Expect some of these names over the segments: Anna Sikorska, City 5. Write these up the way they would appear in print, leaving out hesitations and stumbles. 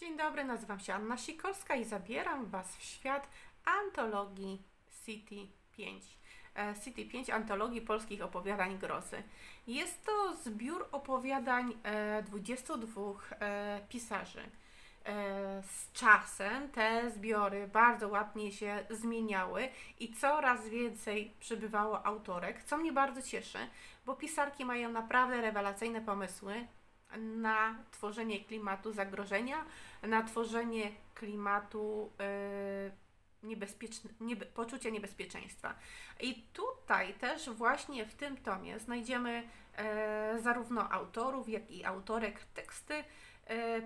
Dzień dobry, nazywam się Anna Sikorska i zabieram Was w świat antologii City 5. City 5 antologii polskich opowiadań grozy. Jest to zbiór opowiadań 22 pisarzy. Z czasem te zbiory bardzo ładnie się zmieniały i coraz więcej przybywało autorek, co mnie bardzo cieszy, bo pisarki mają naprawdę rewelacyjne pomysły na tworzenie klimatu zagrożenia, na tworzenie klimatu poczucia niebezpieczeństwa. I tutaj też właśnie w tym tomie znajdziemy zarówno autorów, jak i autorek teksty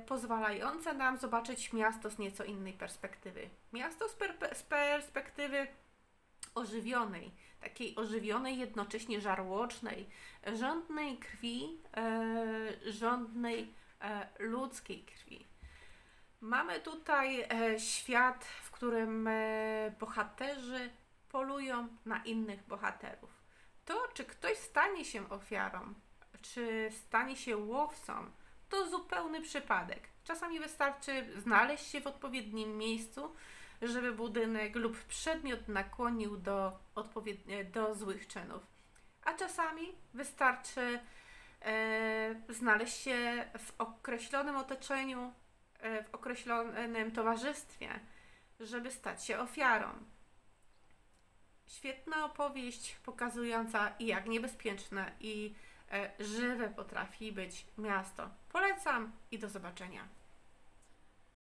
pozwalające nam zobaczyć miasto z nieco innej perspektywy. Miasto z perspektywy ożywionej, takiej ożywionej, jednocześnie żarłocznej, żądnej krwi, żądnej ludzkiej krwi. Mamy tutaj świat, w którym bohaterzy polują na innych bohaterów. To, czy ktoś stanie się ofiarą, czy stanie się łowcą, to zupełny przypadek. Czasami wystarczy znaleźć się w odpowiednim miejscu, żeby budynek lub przedmiot nakłonił do złych czynów. A czasami wystarczy znaleźć się w określonym otoczeniu, w określonym towarzystwie, żeby stać się ofiarą. Świetna opowieść pokazująca, jak niebezpieczne i żywe potrafi być miasto. Polecam i do zobaczenia.